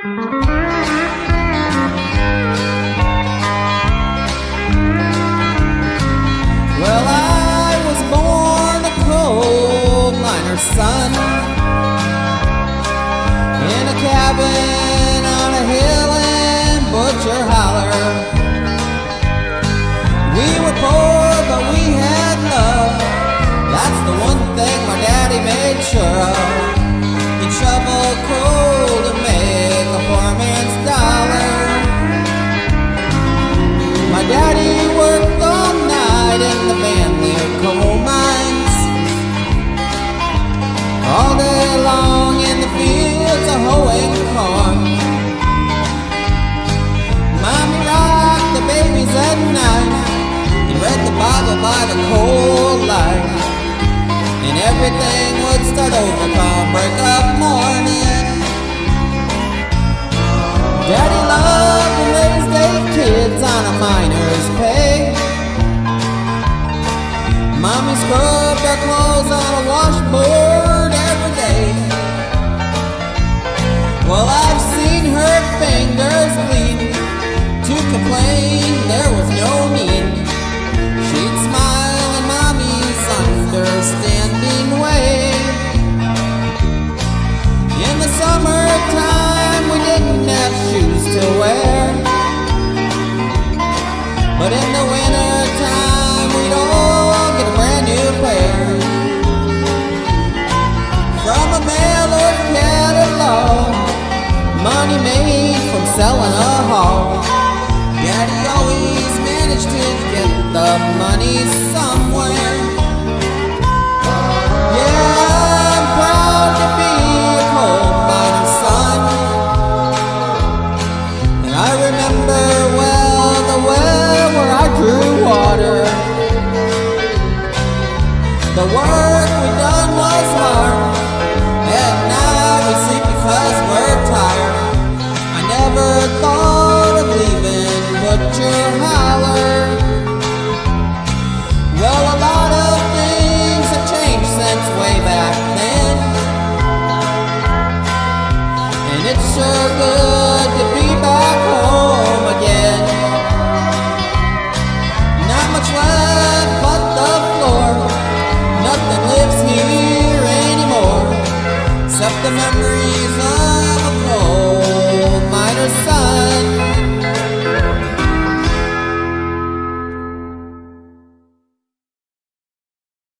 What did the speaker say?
Well, I was born a coal miner's son, in a cabin on a hill in Butcher Holler. We were poor, but we had love. That's the one thing my daddy made sure of. He'd shovel coal to make a poor man's dollar. My daddy worked all night in the Vanlier coal mines, all day long in the fields a hoeing corn. Mommy rocked the babies at night and read the Bible by the coal light. And everything would start over come break up morning. Daddy loved to raise eight kids on a miner's pay. Mommy scrubbed our clothes on a washboard every day. Well, I've seen her fingers bleed. To complain there was no need. She'd smile in Mommy's understanding way. In the summertime we didn't have shoes to wear, but in the wintertime we'd all get a brand new pair. From a mail or catalog, money made from selling a haul, Daddy always managed to get the money somewhere. Yeah, I'm proud to be a coal miner's son, and I remember well the well where I drew water. The work we done was hard, at night we sleep because we're tired. I never thought of leaving Butcher Holler. Well, a lot of things have changed since way back then, and it's sure good